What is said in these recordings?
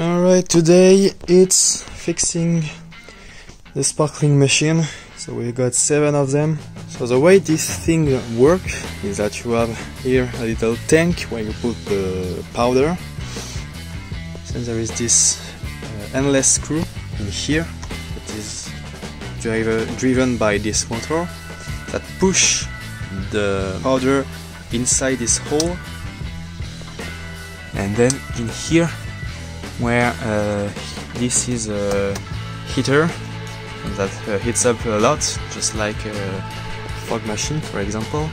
Alright, today it's fixing the sparkling machine. So we've got 7 of them. So the way this thing works is that you have here a little tank where you put the powder. Then there is this endless screw in here that is driven by this motor that push the powder inside this hole, and then in here where this is a heater that heats up a lot, just like a fog machine for example.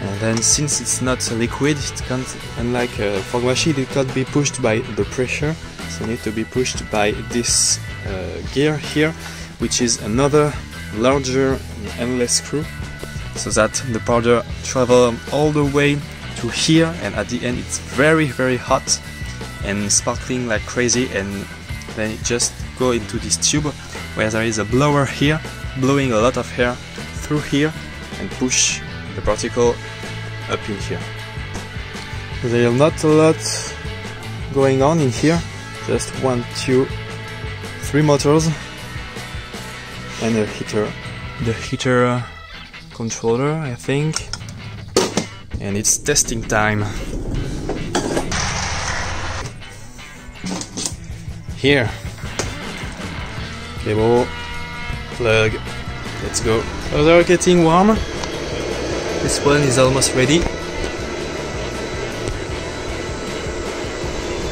And then since it's not liquid, it can't, unlike a fog machine, it can't be pushed by the pressure, so it needs to be pushed by this gear here, which is another larger endless screw, so that the powder travels all the way to here, and at the end it's very hot and sparkling like crazy, and then it just goes into this tube where there is a blower here blowing a lot of air through here and push the particle up in here. There's not a lot going on in here, just 1, 2, 3 motors and a heater. The heater controller, I think, and it's testing time. Here, cable, plug, let's go. Oh, they're getting warm. This one is almost ready.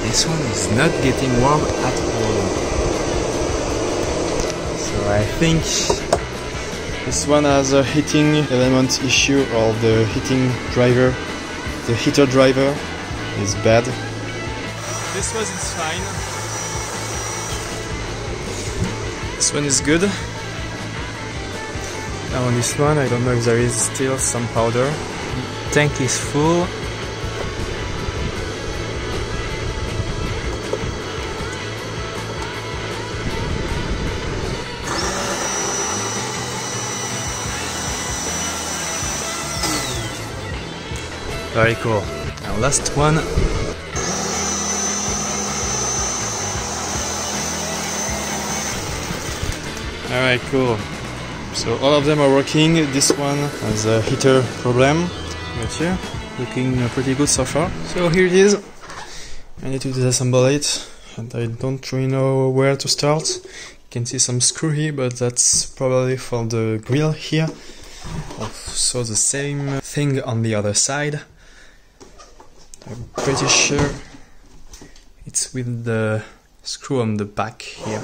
This one is not getting warm at all. So I think this one has a heating element issue, or the heating driver, the heater driver is bad. This one is fine. This one is good. Now on this one, I don't know if there is still some powder. The tank is full. Very cool. Now last one. Alright, cool. So all of them are working. This one has a heater problem. Right here. Looking pretty good so far. So here it is. I need to disassemble it, and I don't really know where to start. You can see some screw here, but that's probably for the grill here. Also the same thing on the other side. I'm pretty sure it's with the screw on the back here.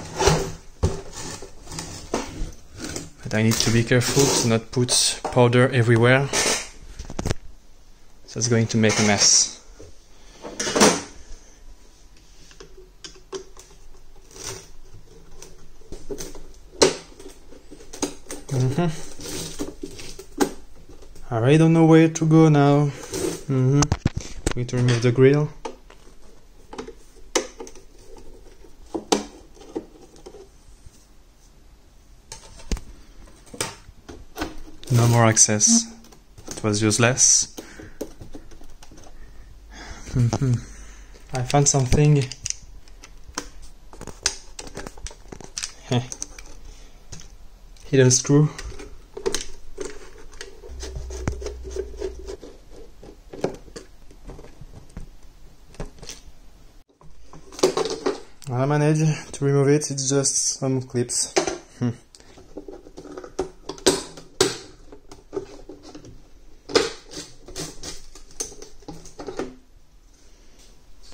But I need to be careful to not put powder everywhere. That's going to make a mess. I really don't know where to go now. I'm going to remove the grill. No more access. It was useless. I found something. Hidden screw. I managed to remove it. It's just some clips.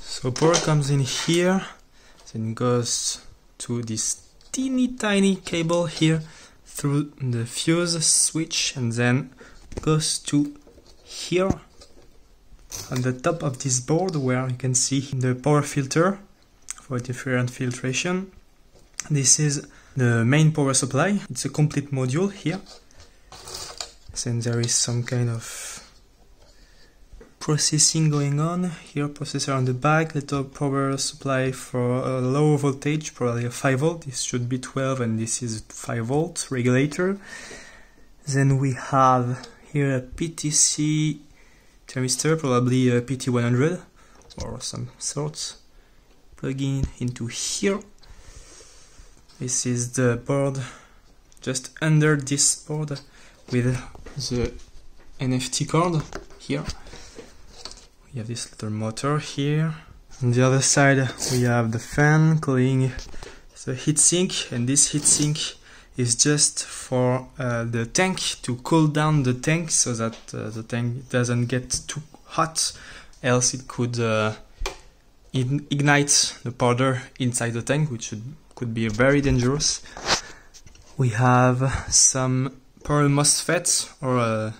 So power comes in here, then goes to this teeny tiny cable here through the fuse switch, and then goes to here on the top of this board where you can see the power filter for different filtration. This is the main power supply. It's a complete module here. Then there is some kind of processing going on here, processor on the back, little power supply for a low voltage, probably a 5 volt. This should be 12, and this is 5 volt regulator. Then we have here a PTC thermistor, probably a PT100 or some sorts. plug in into here. This is the board just under this board with the NFT cord here. We have this little motor here. On the other side we have the fan cooling the heatsink, and this heatsink is just for the tank, to cool down the tank so that the tank doesn't get too hot, else it could ignite the powder inside the tank, which could be very dangerous. We have some power MOSFETs or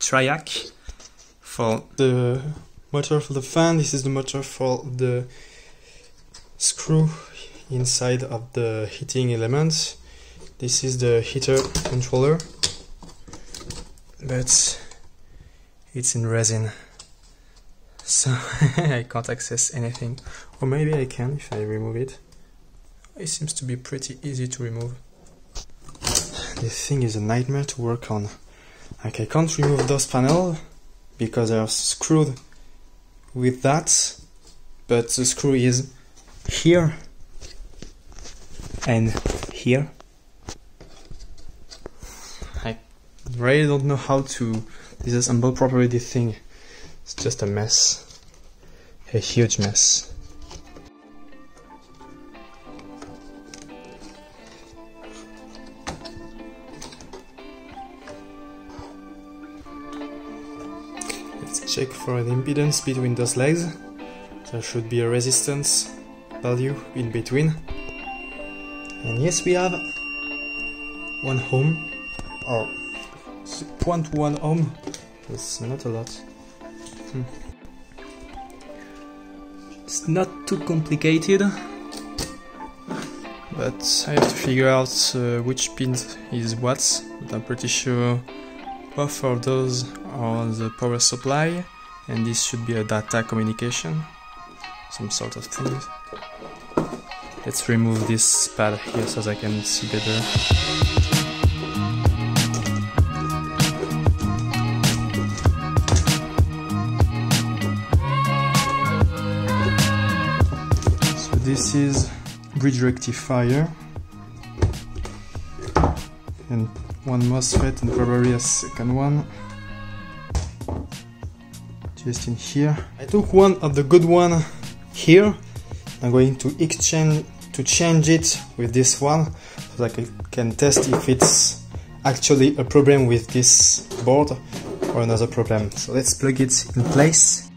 triac for the motor for the fan. This is the motor for the screw inside of the heating element. This is the heater controller, but it's in resin, so I can't access anything. Or maybe I can if I remove it. It seems to be pretty easy to remove. This thing is a nightmare to work on. Like, I can't remove those panels because they are screwed with that, but the screw is here and here. I really don't know how to disassemble properly this thing. It's just a mess, a huge mess. Let's check for the impedance between those legs. There should be a resistance value in between. And yes, we have 1 ohm, or 0.1 ohm. That's not a lot. It's not too complicated, but I have to figure out which pin is what. But I'm pretty sure both of those are the power supply, and this should be a data communication, some sort of thing. Let's remove this pad here so that I can see better. So this is bridge rectifier and one MOSFET, and probably a second one just in here. I took one of the good one here. I'm going to change it with this one so that I can test if it's actually a problem with this board or another problem. So let's plug it in place.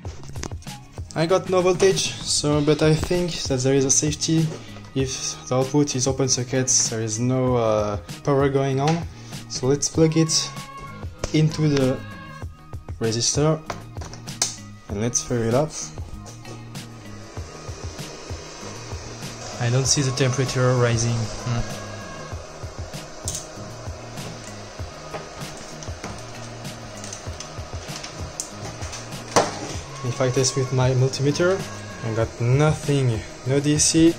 I got no voltage, so but I think that there is a safety. If the output is open circuit, there is no power going on. So let's plug it into the resistor and let's fire it up. I don't see the temperature rising. If I test with my multimeter, I got nothing, no DC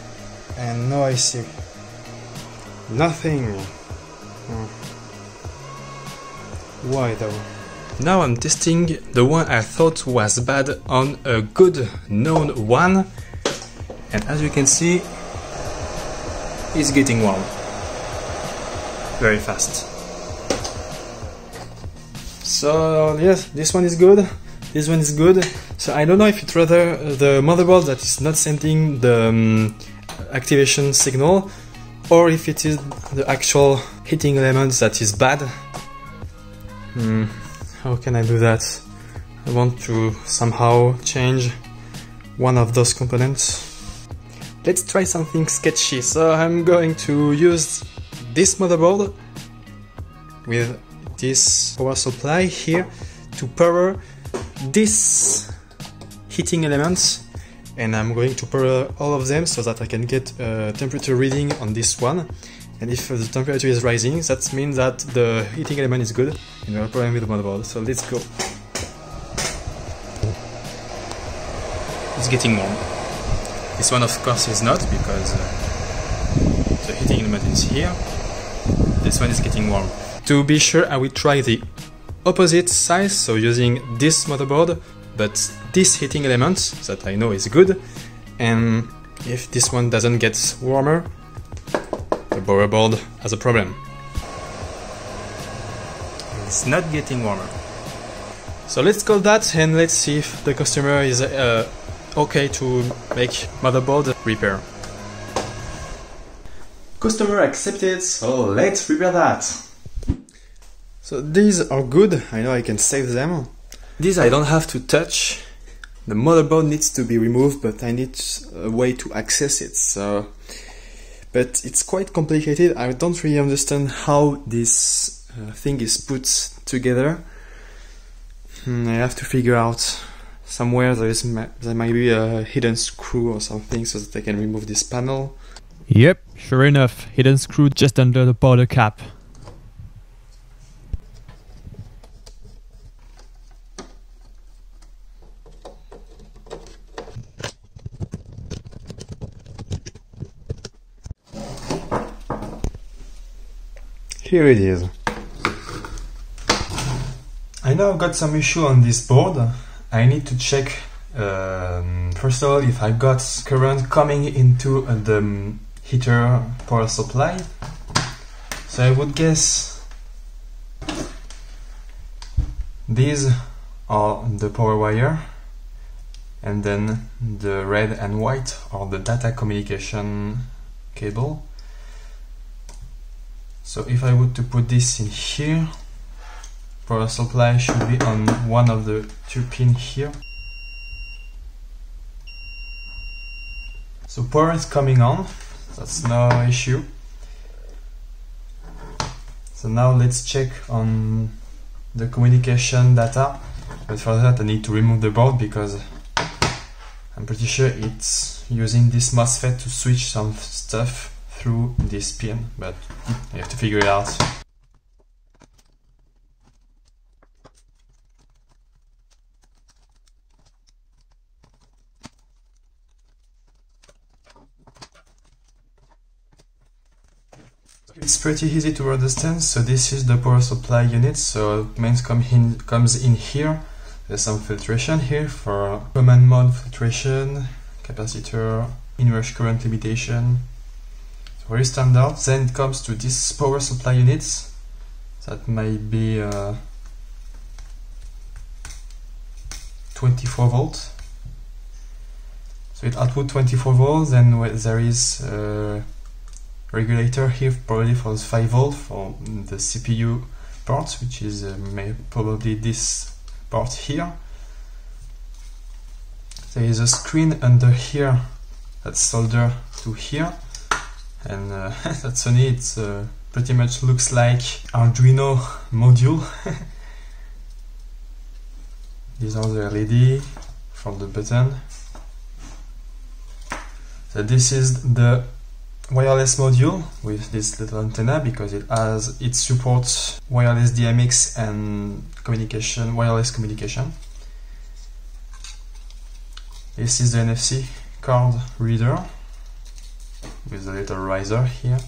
and no IC. Nothing. Why though? Now I'm testing the one I thought was bad on a good known one, and as you can see, it's getting warm very fast. So yes, this one is good, this one is good. So I don't know if it's rather the motherboard that is not sending the activation signal, or if it is the actual heating element that is bad. How can I do that? I want to somehow change one of those components. Let's try something sketchy. So I'm going to use this motherboard with this power supply here to power this heating element, and I'm going to power all of them so that I can get a temperature reading on this one. And if the temperature is rising, that means that the heating element is good and no problem with the motherboard. So let's go. It's getting warm. This one, of course, is not, because the heating element is here. This one is getting warm. To be sure, I will try the opposite size, so using this motherboard, but this heating element that I know is good, and if this one doesn't get warmer, the borer board has a problem. It's not getting warmer. So let's call that and let's see if the customer is okay to make motherboard repair. Customer accepted, so let's repair that. So these are good, I know I can save them. These I don't have to touch. The motherboard needs to be removed, but I need a way to access it. So, but it's quite complicated, I don't really understand how this thing is put together. I have to figure out somewhere there might be a hidden screw or something so that I can remove this panel. Yep, sure enough, hidden screw just under the powder cap. Here it is. I now got some issue on this board. I need to check first of all if I got current coming into the heater power supply. So I would guess these are the power wire, and then the red and white are the data communication cable. So if I were to put this in here, power supply should be on one of the two pins here. So power is coming on, that's no issue. So now let's check on the communication data, but for that I need to remove the board because I'm pretty sure it's using this MOSFET to switch some stuff through this pin, but I have to figure it out. It's pretty easy to understand. So this is the power supply unit, so mains comes in here. There's some filtration here for common mode filtration, capacitor, inverse current limitation, so very standard. Then it comes to this power supply unit that might be 24 volts, so it outputs 24 volts. Then there is regulator here, probably for the 5 volt for the CPU part, which is probably this part here. There is a screen under here that's soldered to here, and that's funny, it pretty much looks like Arduino module. These are the LED from the button. So this is the wireless module with this little antenna, because it supports wireless DMX and wireless communication. This is the NFC card reader with a little riser here.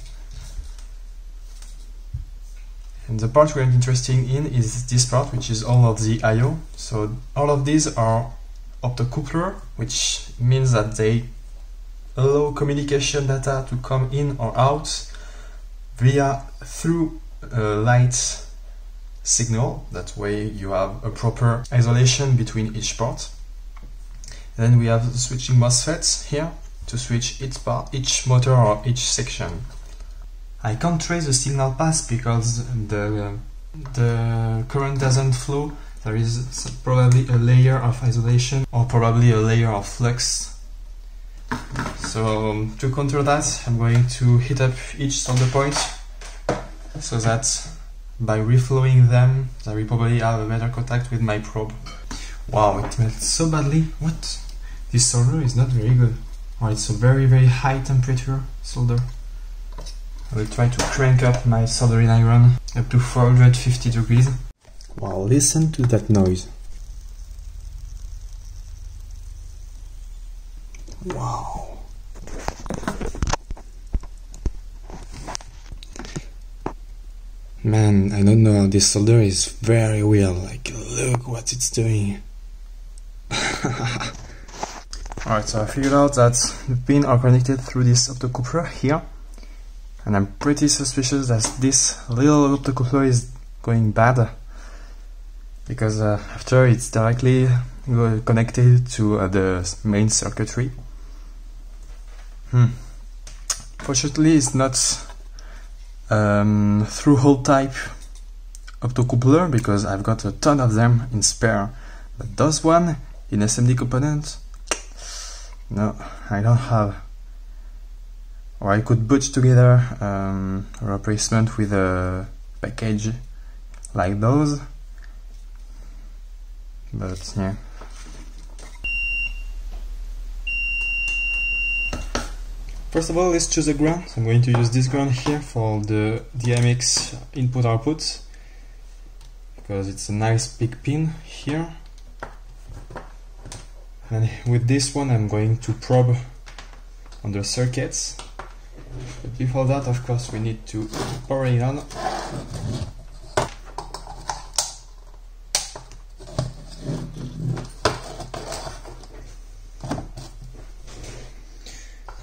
And the part we're interested in is this part, which is all of the I/O. So all of these are optocoupler, which means that they allow communication data to come in or out through a light signal. That way you have a proper isolation between each part. Then we have the switching MOSFETs here to switch each motor or each section. I can't trace the signal path because the current doesn't flow. There is probably a layer of isolation or probably a layer of flux. So to counter that, I'm going to heat up each solder point so that by reflowing them, I will probably have a better contact with my probe. Wow, it melts so badly. What? This solder is not very good. Oh, it's a very, very high temperature solder. I will try to crank up my soldering iron up to 450 degrees. Wow, listen to that noise. Wow. Man, I don't know, this solder is very weird. Like, look what it's doing. Alright, so I figured out that the pins are connected through this optocoupler here, and I'm pretty suspicious that this little optocoupler is going bad, because after it's directly connected to the main circuitry. Fortunately, it's not through-hole type optocoupler, because I've got a ton of them in spare, but those one in SMD component, no, I don't have. Or I could put together a replacement with a package like those, but yeah. First of all, let's choose a ground. I'm going to use this ground here for the DMX input-output, because it's a nice big pin here. And with this one I'm going to probe on the circuits, but before that, of course, we need to power it on.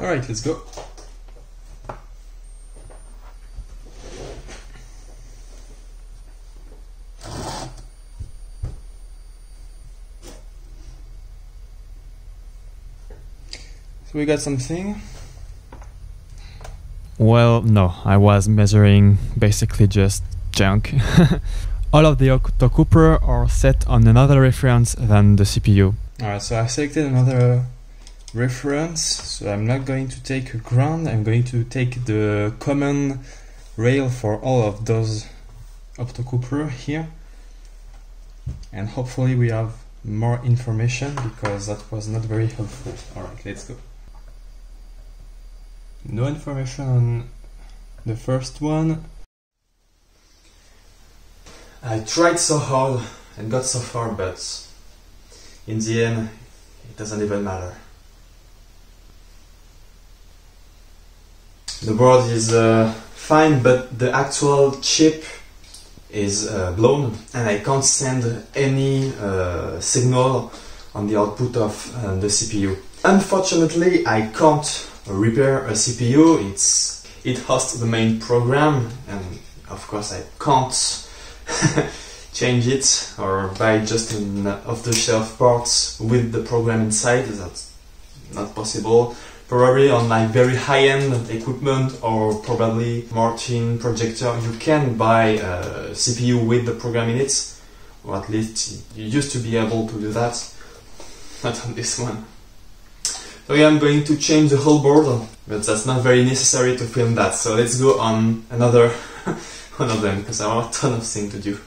Alright, let's go. We got something. Well, no, I was measuring basically just junk. All of the optocoupler are set on another reference than the CPU. Alright, so I selected another reference, so I'm not going to take a ground, I'm going to take the common rail for all of those optocoupler here, and hopefully we have more information, because that was not very helpful. Alright, let's go. No information on the first one. I tried so hard and got so far, but in the end it doesn't even matter. The board is fine, but the actual chip is blown, and I can't send any signal on the output of the CPU. Unfortunately, I can't repair a CPU. It hosts the main program, and of course I can't change it or buy just an off-the-shelf parts with the program inside. That's not possible. Probably on my very high-end equipment, or probably Martin projector, you can buy a CPU with the program in it, or at least you used to be able to do that. Not on this one. So yeah, I'm going to change the whole board, but that's not very necessary to film that. So let's go on another one of them, because I have a ton of things to do.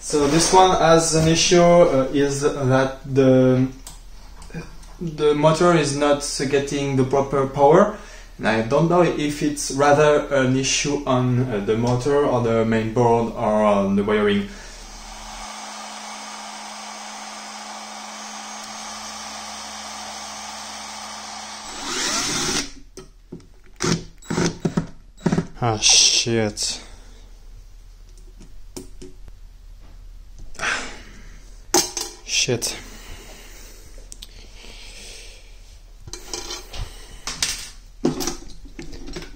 So this one has an issue, is that the motor is not getting the proper power, and I don't know if it's rather an issue on the motor or the main board or on the wiring. Ah, shit. Shit.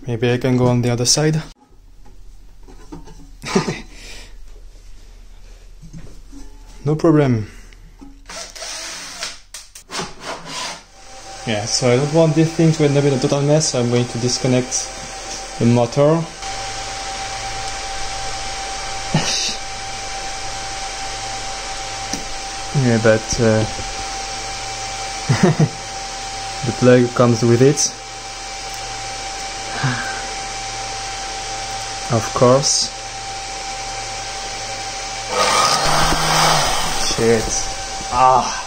Maybe I can go on the other side. No problem. Yeah, so I don't want this thing to end up in a total mess, so I'm going to disconnect the motor. Yeah, but the plug comes with it, of course. Shit. Ah,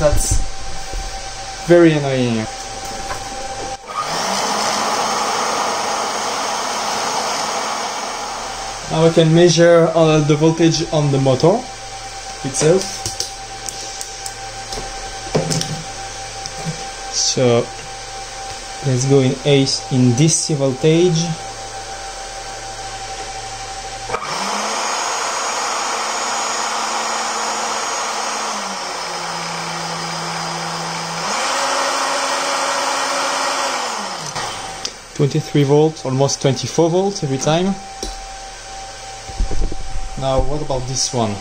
that's very annoying. Now I can measure the voltage on the motor itself. So let's go in DC voltage. 23 volts, almost 24 volts every time. Now what about this one?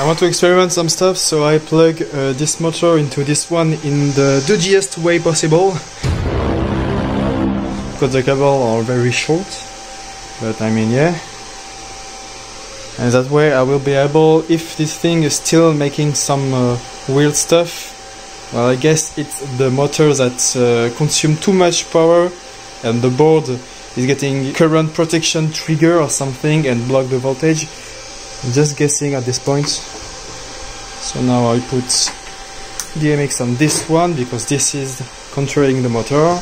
I want to experiment some stuff, so I plug this motor into this one in the dodgiest way possible, because the cables are very short, but I mean, yeah. And that way I will be able, if this thing is still making some weird stuff, well, I guess it's the motor that consumes too much power and the board is getting current protection trigger or something and block the voltage. I'm just guessing at this point. So now I put DMX on this one because this is controlling the motor.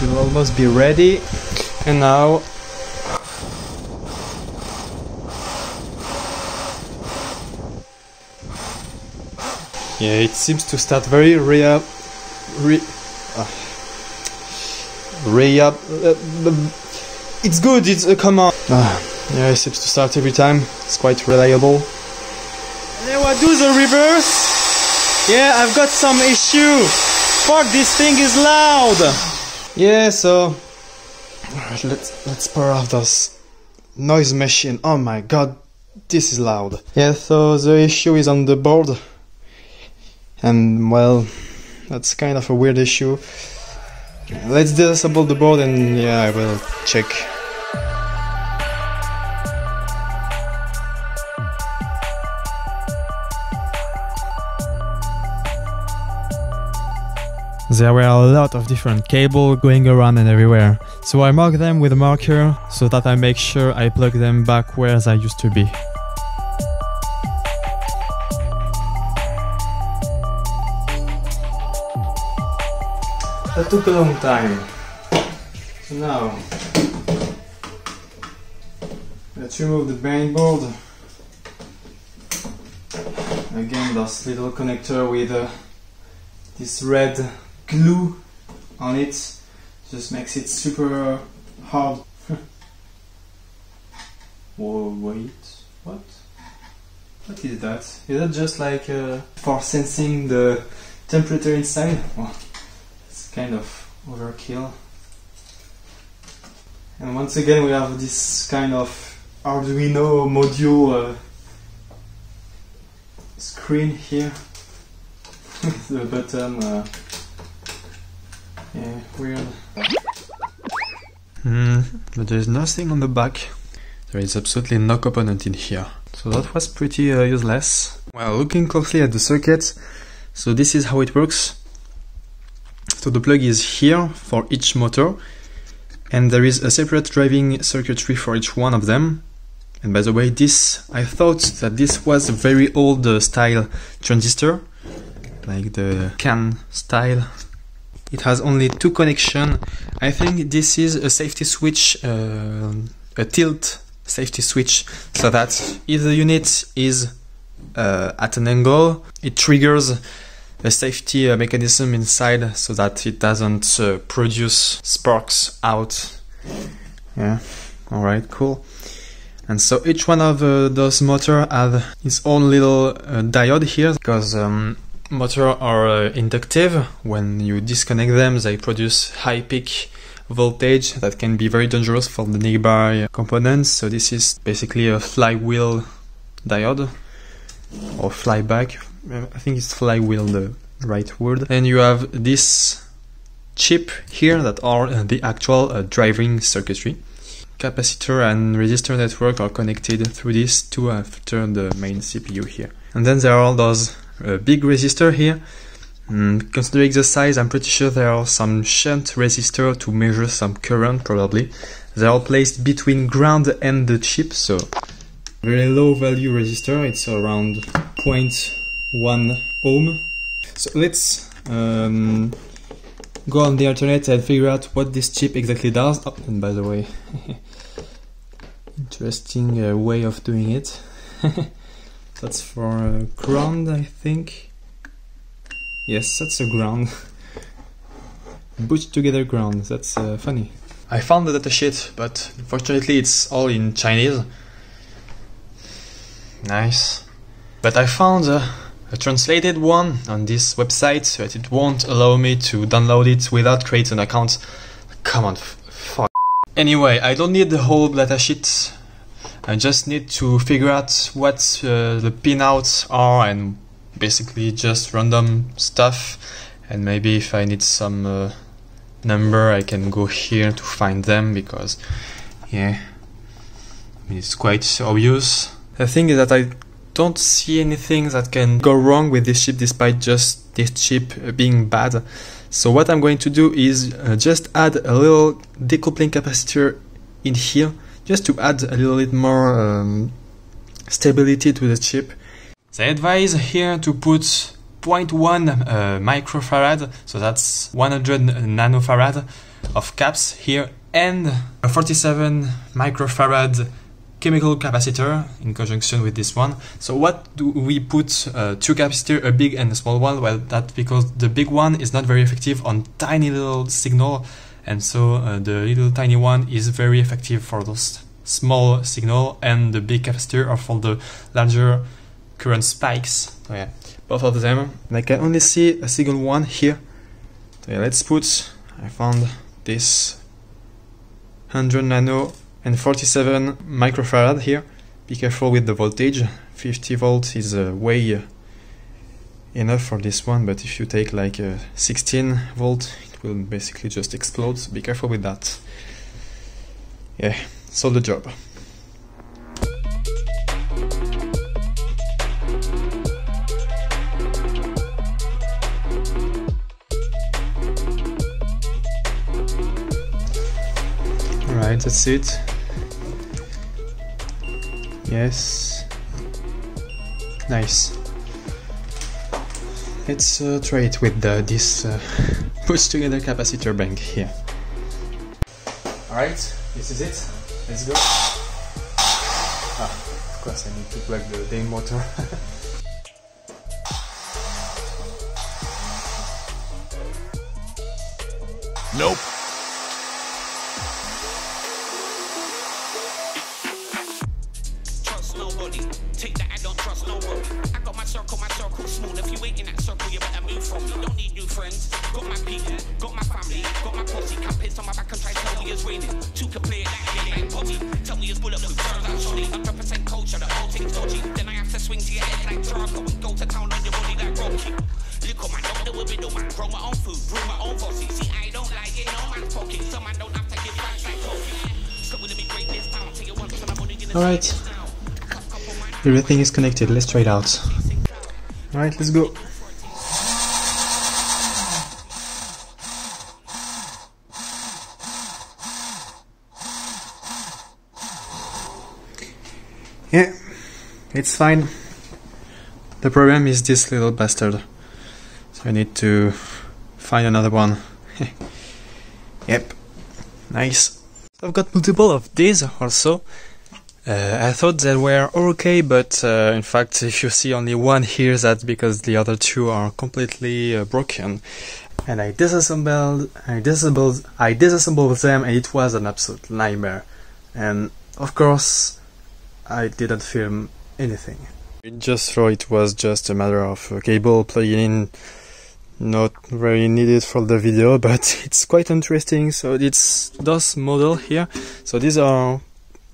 It will almost be ready. And now yeah, it seems to start very it's good, it's a come on. Yeah, it seems to start every time. It's quite reliable. And now I do the reverse. Yeah, I've got some issue. Fuck, this thing is loud. Yeah, so alright, let's power off this noise machine. Oh my god, this is loud. Yeah, so the issue is on the board. And well, that's kind of a weird issue. Let's disassemble the board and yeah, I will check. There were a lot of different cables going around and everywhere, so I mark them with a marker so that I make sure I plug them back where they used to be. That took a long time. So now, let's remove the main board. Again, this little connector with this red glue on it just makes it super hard. Whoa, wait, what? What is that? Is that just like for sensing the temperature inside? Well, it's kind of overkill. And once again we have this kind of Arduino module screen here. The button, yeah, weird. But there's nothing on the back. There is absolutely no component in here. So that was pretty useless. Well, looking closely at the circuit, so this is how it works. So the plug is here for each motor, and there is a separate driving circuitry for each one of them. And by the way, this, I thought that this was a very old style transistor, like the can style. It has only two connections. I think this is a safety switch, a tilt safety switch, so that if the unit is at an angle, it triggers a safety mechanism inside so that it doesn't produce sparks out. Yeah, alright, cool. And so each one of those motors have its own little diode here, because motors are inductive. When you disconnect them, they produce high peak voltage that can be very dangerous for the nearby components. So this is basically a flywheel diode, or flyback. I think it's flywheel the right word. And you have this chip here that are the actual driving circuitry. Capacitor and resistor network are connected through this to after the main CPU here. And then there are all those a big resistor here. Considering the size, I'm pretty sure there are some shunt resistor to measure some current, probably. They are placed between ground and the chip, so very low value resistor, it's around 0.1 ohm. So let's go on the internet and figure out what this chip exactly does. Oh, and by the way, interesting way of doing it. That's for ground, I think. Yes, that's a ground. Put together ground, that's funny. I found the datasheet, but unfortunately it's all in Chinese. Nice. But I found a translated one on this website, but it won't allow me to download it without creating an account. Come on, fuck. Anyway, I don't need the whole datasheet. I just need to figure out what the pinouts are and basically just random stuff. And maybe if I need some number, I can go here to find them, because yeah, I mean, it's quite obvious. The thing is that I don't see anything that can go wrong with this chip, despite just this chip being bad. So what I'm going to do is just add a little decoupling capacitor in here, just to add a little bit more stability to the chip. They advise here to put 0.1 microfarad, so that's 100 nanofarad of caps here, and a 47 microfarad chemical capacitor in conjunction with this one. So what do we put? Two capacitors, a big and a small one. Well, that's because the big one is not very effective on tiny little signal, and so the little tiny one is very effective for those small signal, and the big capacitor are for the larger current spikes. Oh, yeah. Both of them. And I can only see a single one here. So yeah, let's put, I found this 100 nano and 47 microfarad here. Be careful with the voltage. 50 volts is way enough for this one, but if you take like 16 volt, it will basically just explode. So be careful with that. Yeah, solve the job. Right, that's it. Yes. Nice. Let's try it with this push together capacitor bank here. Alright, this is it. Let's go. Ah, of course I need to plug the main motor. Nope. Alright, everything is connected, let's try it out. Alright, let's go. Yeah, it's fine. The problem is this little bastard. So I need to find another one. Yep, nice. I've got multiple of these also. I thought they were okay, but in fact, if you see only one here, that's because the other two are completely broken. And I disassembled them, and it was an absolute nightmare. And of course, I didn't film anything. It was just a matter of a cable plugging in, not really needed for the video, but it's quite interesting. So it's this model here. So these are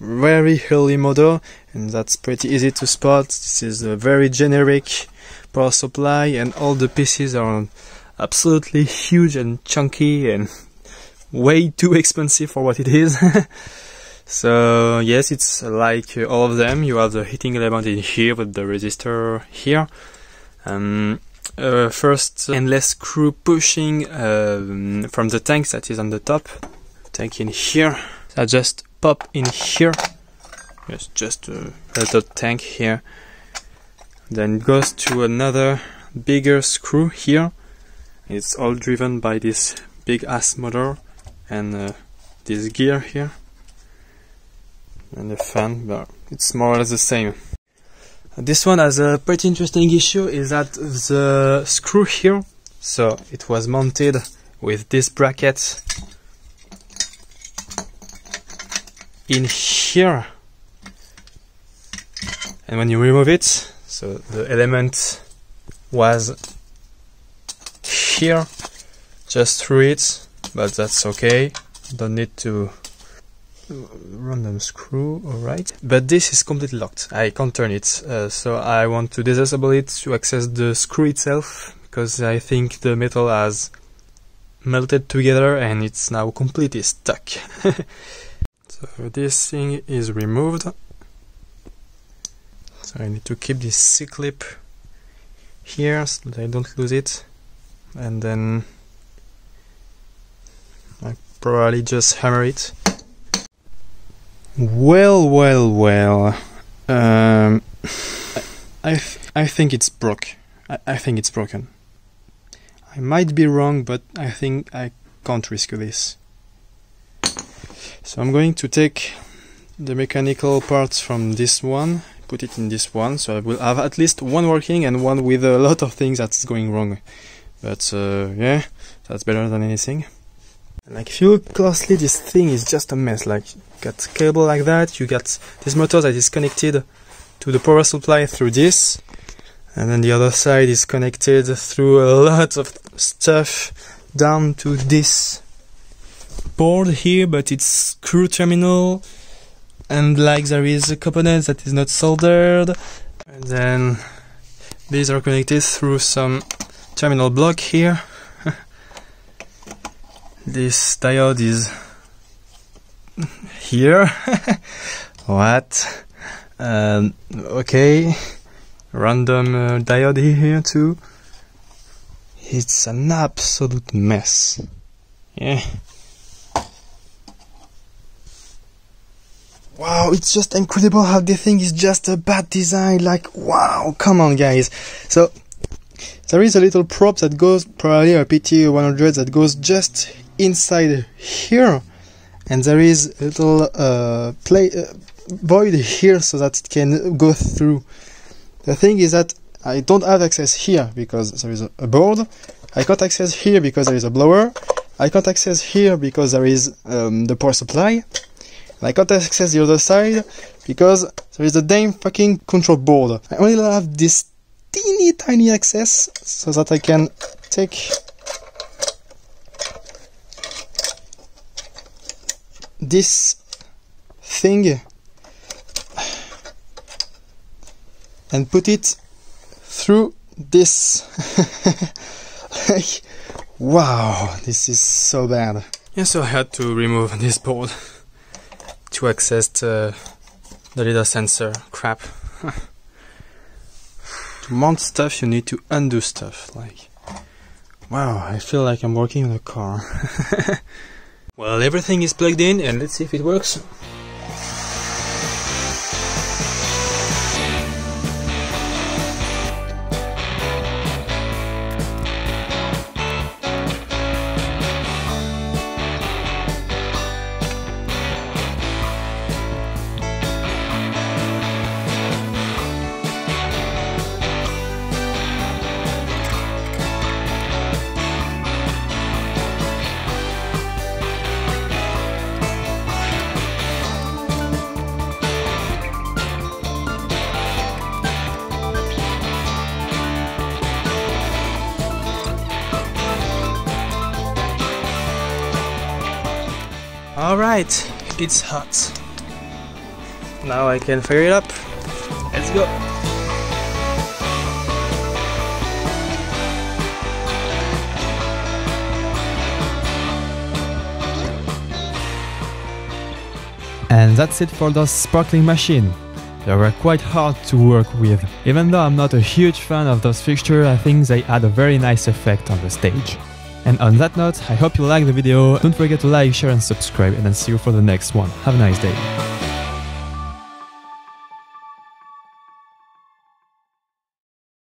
very early model, and that's pretty easy to spot. This is a very generic power supply, and all the pieces are absolutely huge and chunky and way too expensive for what it is. So yes, it's like all of them. You have the heating element in here with the resistor here, first endless screw pushing from the tank that is on the top, tank in here, that just pop in here. Yes, just a little tank here. Then it goes to another bigger screw here. It's all driven by this big ass motor and this gear here and the fan, but it's more or less the same. This one has a pretty interesting issue, is that the screw here, so it was mounted with this bracket in here, and when you remove it, so the element was here, just through it, but that's okay, don't need to random screw, alright. But this is completely locked, I can't turn it, so I want to disassemble it to access the screw itself, because I think the metal has melted together and it's now completely stuck. So this thing is removed, so I need to keep this C-clip here so that I don't lose it, and then I probably just hammer it. Well, well, well, I think it's broke. I think it's broken. I might be wrong, but I think I can't risk this. So I'm going to take the mechanical parts from this one, put it in this one, so I will have at least one working and one with a lot of things that's going wrong. But yeah, that's better than anything. Like, if you look closely, this thing is just a mess. Like, you got cable like that, you got this motor that is connected to the power supply through this, and then the other side is connected through a lot of stuff down to this board here, but it's screw terminal, and like there is a component that is not soldered, and then these are connected through some terminal block here. This diode is here. What? Okay, random diode here too. It's an absolute mess. Yeah. Wow, it's just incredible how the thing is just a bad design. Like, wow, come on, guys. So there is a little prop that goes, probably a PT100, that goes just inside here, and there is a little void here so that it can go through. The thing is that I don't have access here because there is a board, I can't access here because there is a blower, I can't access here because there is the power supply, and I can't access the other side because there is a damn fucking control board. I only have this teeny tiny access so that I can take this thing and put it through this. Like, wow, this is so bad. Yeah, so I had to remove this board to access the little sensor crap. To mount stuff you need to undo stuff. Like, wow, I feel like I'm working in a car. Well, everything is plugged in, and let's see if it works. Alright, it's hot. Now I can fire it up. Let's go! And that's it for those sparkling machines. They were quite hard to work with. Even though I'm not a huge fan of those fixtures, I think they had a very nice effect on the stage. And on that note, I hope you liked the video. Don't forget to like, share and subscribe, and I'll see you for the next one. Have a nice day.